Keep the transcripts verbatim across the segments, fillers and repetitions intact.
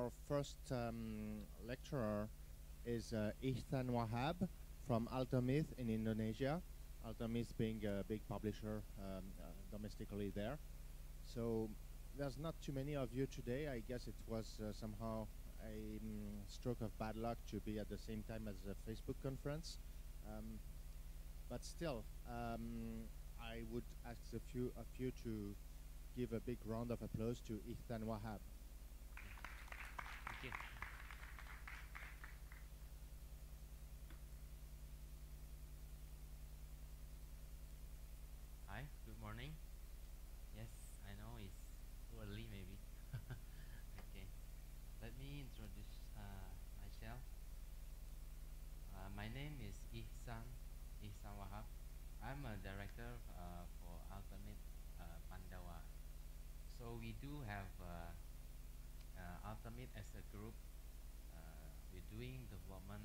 our first um, lecturer is uh, Ihsan Wahab from Altermyth in Indonesia. Altermyth being a big publisher um, uh, domestically there. So there's not too many of you today. I guess it was uh, somehow a um, stroke of bad luck to be at the same time as the Facebook conference. Um, but still, um, I would ask a few of you to give a big round of applause to Ihsan Wahab. Thank you. Hi, good morning. Yes, I know it's too early maybe. Okay, let me introduce uh, myself. Uh, my name is Ihsan, Ihsan Wahab. I'm a director uh, for Altermyth uh, Pandawa. So we do have uh, uh, Altermyth as a group. Uh, we're doing development,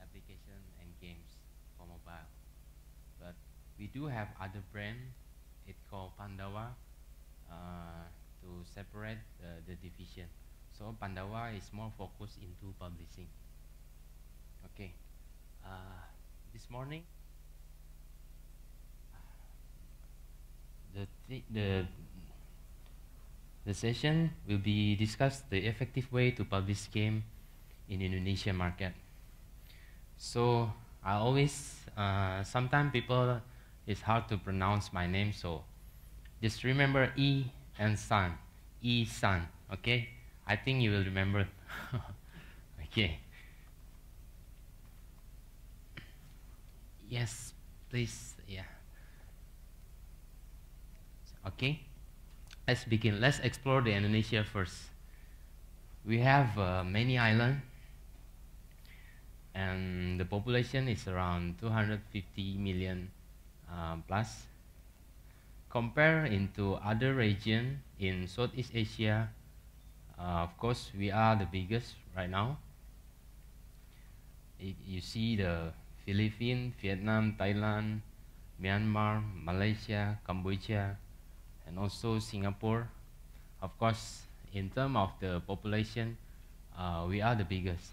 application, and games for mobile. But we do have other brand. It's called Pandawa uh, to separate uh, the division. So Pandawa is more focused into publishing. Okay, uh, this morning the thi the the session will be discuss the effective way to publish game in Indonesian market. So I always uh, sometimes people. It's hard to pronounce my name, so just remember E and San, E San. Okay, I think you will remember. Okay. Yes, please. Yeah. Okay. Let's begin. Let's explore the Indonesia first. We have uh, many islands, and the population is around two hundred fifty million. Uh, plus, compare into other region in Southeast Asia, uh, of course we are the biggest right now. It, you see the Philippines, Vietnam, Thailand, Myanmar, Malaysia, Cambodia, and also Singapore. Of course, in terms of the population, uh, we are the biggest.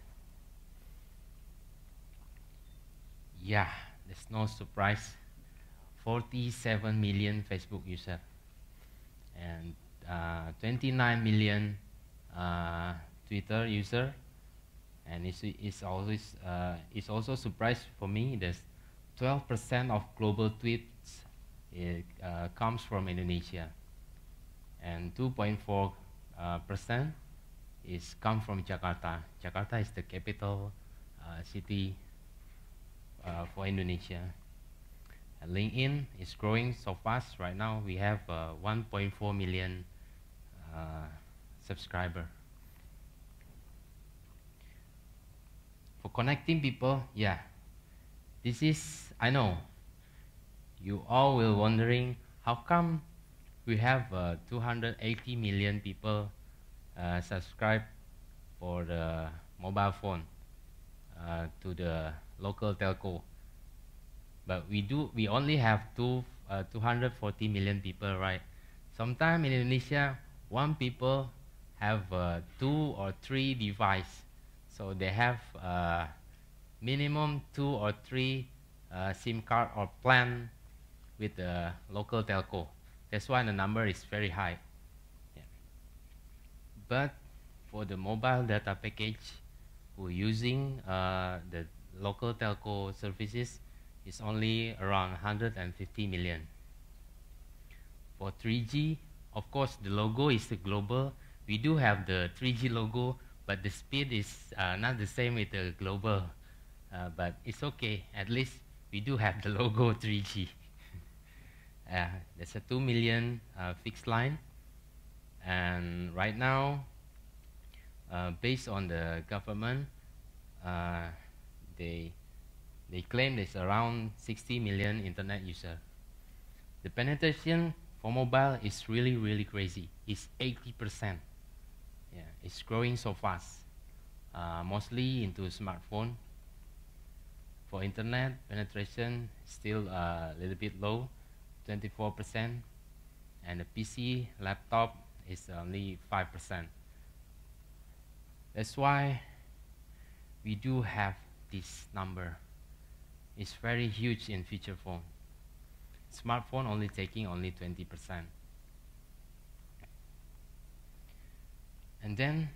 Yeah, there's no surprise. forty-seven million Facebook users and uh, twenty-nine million uh, Twitter users, and it's, it's always uh, it's also a surprise for me that twelve percent of global tweets it, uh, comes from Indonesia, and two point four percent uh, is come from Jakarta. Jakarta is the capital uh, city uh, for Indonesia. LinkedIn is growing so fast. Right now we have uh, one point four million uh, subscribers. For connecting people, yeah, this is, I know, you all will wondering how come we have uh, two hundred eighty million people uh, subscribe for the mobile phone uh, to the local telco. But we do. We only have two, uh, two hundred forty million people, right? Sometimes in Indonesia, one people have uh, two or three devices, so they have uh, minimum two or three uh, SIM card or plan with the local telco. That's why the number is very high. Yeah. But for the mobile data package, who using uh, the local telco services. It's only around one hundred fifty million. For three G, of course, the logo is the global. We do have the three G logo, but the speed is uh, not the same with the global. Uh, but it's okay. At least we do have the logo three G. uh, there's a two million uh, fixed line. And right now, uh, based on the government, uh, they They claim there's around sixty million internet users. The penetration for mobile is really, really crazy. It's eighty percent. Yeah, it's growing so fast, uh, mostly into smartphone. For internet, penetration still a uh, little bit low, twenty-four percent. And the P C, laptop is only five percent. That's why we do have this number. It's very huge in feature phone. Smartphone only taking only twenty percent. And then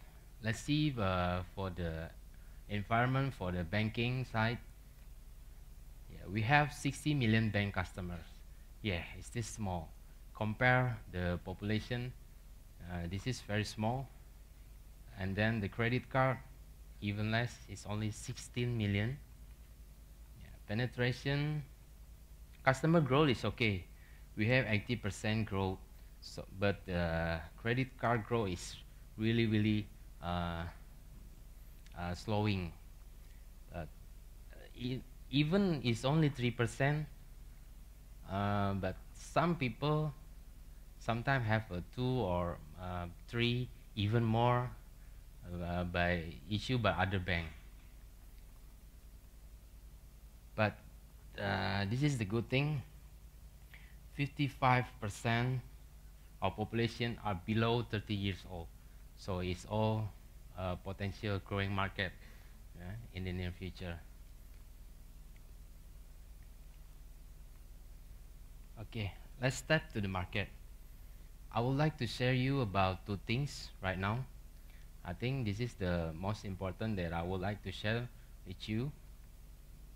let's see uh, for the environment, for the banking side. Yeah, we have sixty million bank customers. Yeah, it's this small. Compare the population, uh, this is very small. And then the credit card, even less, it's only sixteen million. Yeah, penetration, customer growth is okay. We have eighty percent growth, so, but uh, credit card growth is really, really uh, uh, slowing. Uh, e even it's only three percent, uh, but some people sometimes have a two or uh, three, even more, uh, by issue by other bank. But uh, this is the good thing. fifty-five percent of population are below thirty years old. So it's all uh, potential growing market uh, in the near future. Okay, let's step to the market. I would like to share you about two things right now. I think this is the most important that I would like to share with you.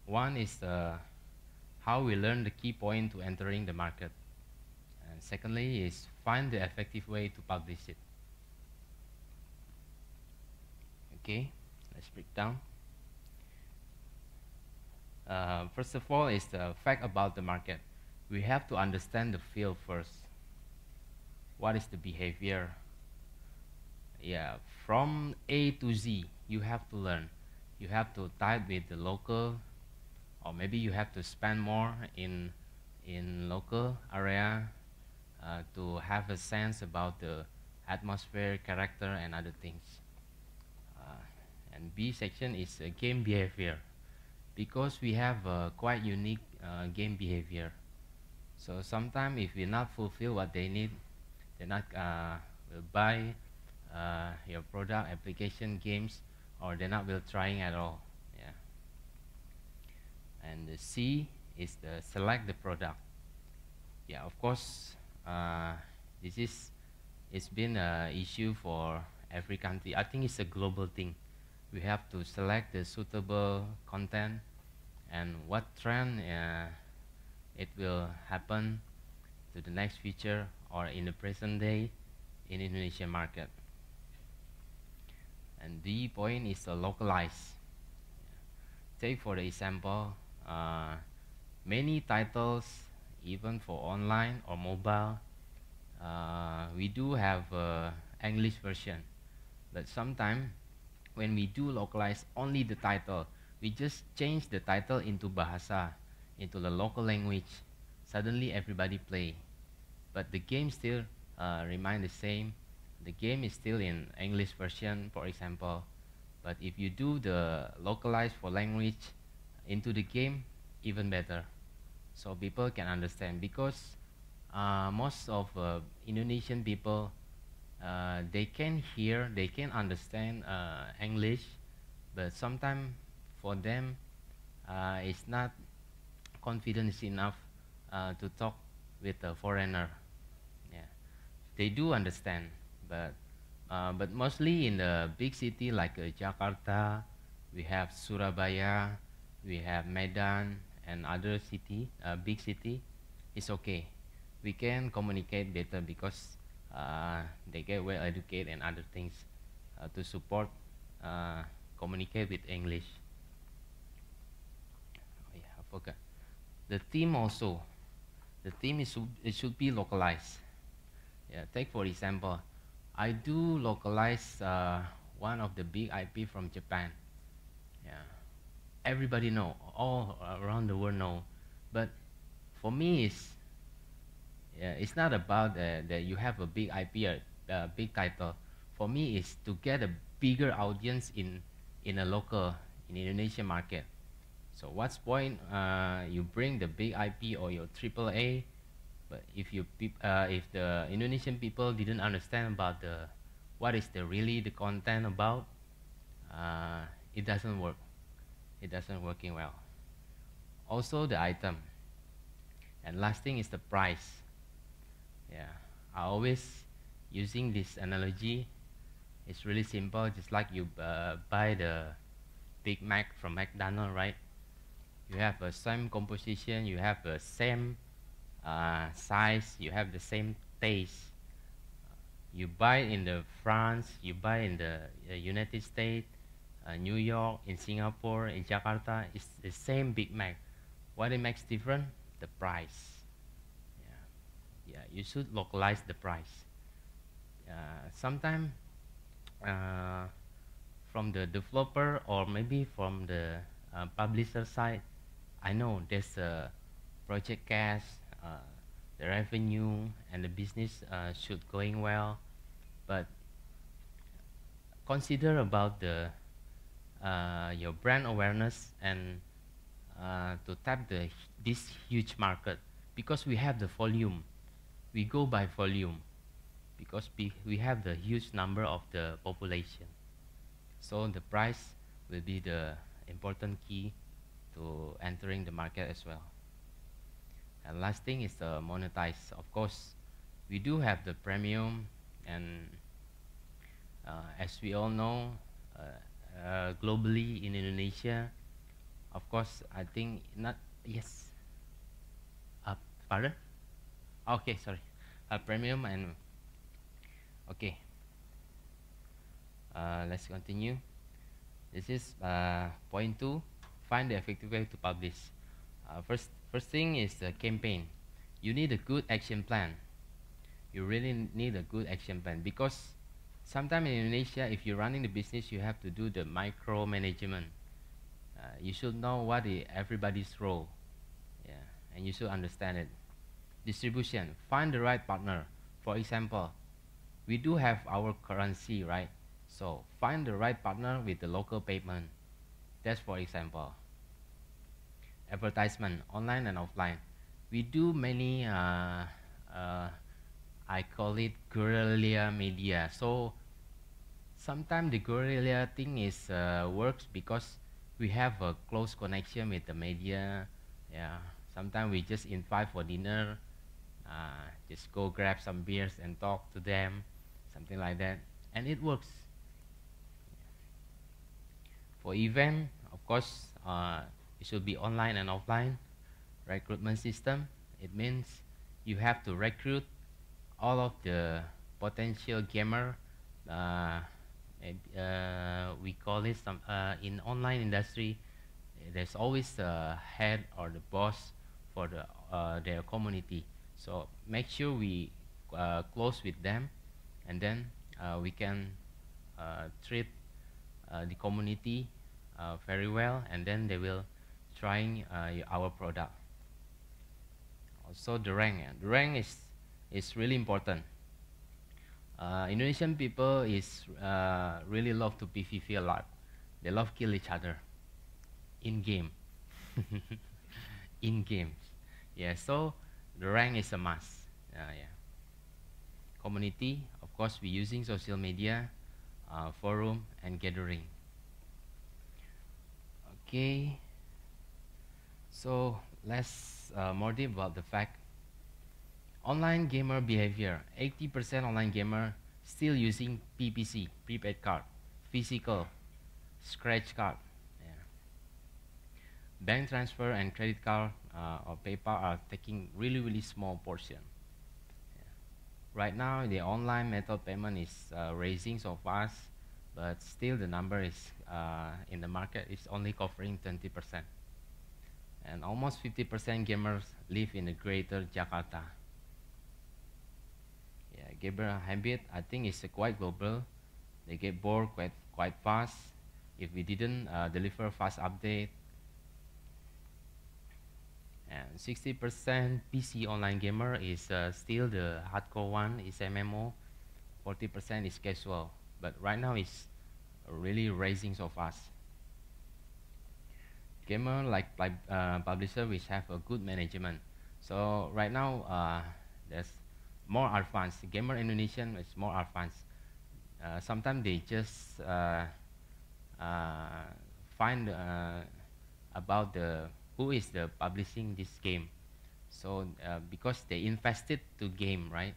One is uh, how we learn the key point to entering the market. And secondly is find the effective way to publish it. Okay, let's break down. Uh, first of all is the fact about the market. We have to understand the field first. What is the behavior? Yeah, from A to Z, you have to learn. You have to type with the local, or maybe you have to spend more in, in local area uh, to have a sense about the atmosphere, character, and other things. And B section is uh, game behavior, because we have uh, quite unique uh, game behavior. So sometimes if we not fulfill what they need, they not uh, will buy uh, your product, application, games, or they not will trying at all. Yeah. And the C is the select the product. Yeah, of course, uh, this is it's been an issue for every country. I think it's a global thing. We have to select the suitable content and what trend uh, it will happen to the next future or in the present day in Indonesian market. And the point is to localize. Take for example, uh, many titles, even for online or mobile, uh, we do have uh, English version, but sometimes when we do localize only the title, we just change the title into Bahasa, into the local language. Suddenly everybody play. But the game still uh, remain the same. The game is still in English version, for example. But if you do the localize for language into the game, even better. So people can understand, because uh, most of uh, Indonesian people, Uh, they can hear, they can understand uh, English, but sometimes for them uh, it's not confidence enough uh, to talk with a foreigner. Yeah, they do understand, but uh, but mostly in the big city like uh, Jakarta, we have Surabaya, we have Medan, and other city, uh, big city. It's okay. We can communicate better because Uh, they get well educated and other things uh, to support uh, communicate with English. Oh yeah, I forgot. The theme also, the theme is it should be localized. Yeah, take for example, I do localize uh, one of the big I P from Japan. Yeah, everybody know, all around the world know, but for me it's Yeah, it's not about uh, that you have a big I P or a big title. For me, it's to get a bigger audience in, in a local, in Indonesian market. So what's point uh, you bring the big I P or your triple A, but if you uh, if the Indonesian people didn't understand about the what is the really the content about, uh, it doesn't work. It doesn't working well. Also the item. And last thing is the price. Yeah, I always using this analogy. It's really simple, just like you uh, buy the Big Mac from McDonald's, right? You have the same composition, you have the same uh, size, you have the same taste. You buy in the France, you buy in the uh, United States, uh, New York, in Singapore, in Jakarta, it's the same Big Mac. What it makes different? The price. Yeah, yeah. You should localize the price. Uh, sometimes uh, from the developer or maybe from the uh, publisher side, I know there's a project cash, uh, the revenue and the business uh, should going well, but consider about the uh, your brand awareness and uh, to tap the this huge market, because we have the volume, we go by volume, because we, we have the huge number of the population. So the price will be the important key to entering the market as well. And last thing is the monetize. Of course, we do have the premium, and uh, as we all know, uh, uh, globally in Indonesia, of course, I think not, yes. Uh, pardon? Okay, sorry. Uh, premium and, okay. Uh, let's continue. This is uh, point two, find the effective way to publish. Uh, first, first thing is the campaign. You need a good action plan. You really need a good action plan, because sometimes in Indonesia, if you're running the business, you have to do the micromanagement. Uh, you should know what is everybody's role, yeah, and you should understand it. Distribution, find the right partner. For example, we do have our currency, right? So find the right partner with the local payment. That's for example. Advertisement, online and offline. We do many, uh, uh, I call it guerrilla media. So sometimes the guerrilla thing is uh, works because we have a close connection with the media. Yeah. Sometimes we just invite for dinner, uh, just go grab some beers and talk to them, something like that, and it works. For event, of course, uh, it should be online and offline. Recruitment system, it means you have to recruit all of the potential gamer. Uh, uh, we call it some, uh, in online industry, there's always a head or the boss for the, uh, their community. So make sure we uh, close with them, and then uh, we can uh, treat the community uh, very well, and then they will trying uh, our product. Also the rank, the rank is is really important. Uh, Indonesian people is uh, really love to PvP a lot. They love kill each other in game, in games. Yeah, so the rank is a must. Uh, yeah. Community, of course, we using social media, Uh, forum and gathering. Okay, so let's uh, more deep about the fact. Online gamer behavior. eighty percent online gamer still using P P C, prepaid card, physical, scratch card. Yeah. Bank transfer and credit card uh, or PayPal are taking really really small portion. Right now, the online method payment is uh, raising so fast, but still the number is uh, in the market is only covering twenty percent. And almost fifty percent gamers live in the greater Jakarta. Yeah, gamer habit, I think it's uh, quite global. They get bored quite, quite fast if we didn't uh, deliver fast update. And sixty percent P C online gamer is uh, still the hardcore one, is M M O, forty percent is casual, but right now it's really rising so fast. Gamer like uh, publisher which have a good management. So right now uh, there's more advanced, gamer Indonesian is more advanced. Uh, sometimes they just uh, uh, find uh, about the who is the publishing this game. So uh, because they invested to game, right?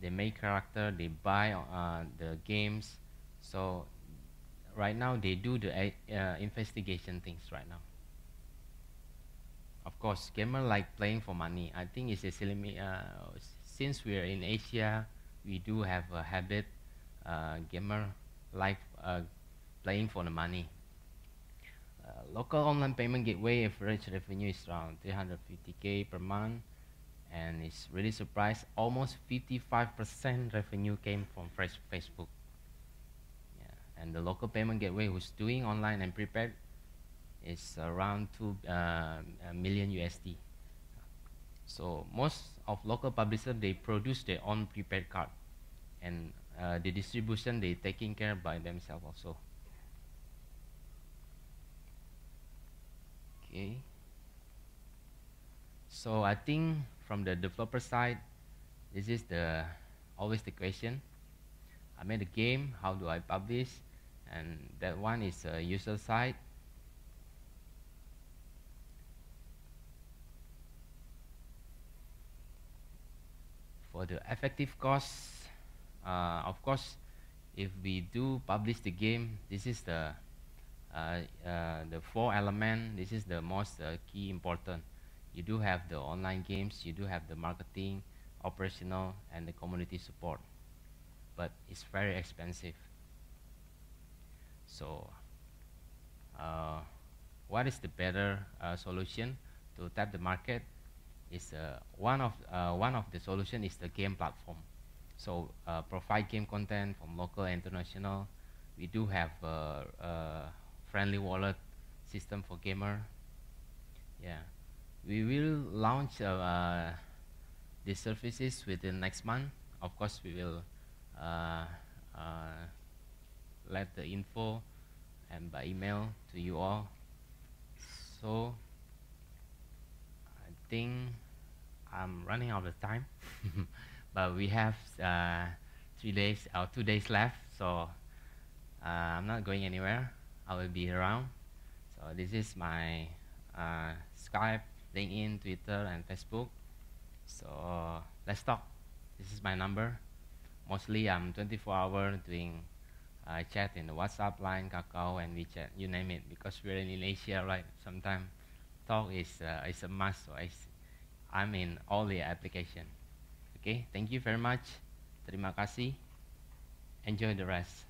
They make character, they buy uh, the games. So right now they do the uh, investigation things right now. Of course, gamer like playing for money. I think it's a uh, since we are in Asia, we do have a habit. Uh, gamer like uh, playing for the money. Uh, local online payment gateway average revenue is around three hundred fifty K per month, and it's really surprised. Almost fifty-five percent revenue came from fresh Facebook. Yeah, and the local payment gateway who's doing online and prepaid is around two uh, million U S D. So most of local publishers, they produce their own prepaid card, and uh, the distribution they taking care by themselves also. Okay. So I think from the developer side, this is the always the question. I made a game. How do I publish? And that one is uh, user side. For the effective cost, uh, of course, if we do publish the game, this is the uh, uh, the four element. This is the most uh, key important. You do have the online games, you do have the marketing, operational, and the community support, but it's very expensive. So, uh, what is the better uh, solution to tap the market? Is uh, one of uh, one of the solution is the game platform. So uh, provide game content from local and international. We do have a uh, uh, friendly wallet system for gamer. Yeah, we will launch uh, uh, the services within next month. Of course, we will uh, uh, let the info and by email to you all. So I think I'm running out of time, but we have uh, three days or two days left, so uh, I'm not going anywhere. I will be around. So this is my uh, Skype, LinkedIn, Twitter, and Facebook. So uh, let's talk. This is my number. Mostly I'm twenty-four hour doing uh, chat in the WhatsApp line, Kakao, and WeChat, you name it, because we're in Asia, right? Sometimes talk is uh, is a must. So it's, I'm in all the application. Okay, thank you very much. Terima kasih. Enjoy the rest.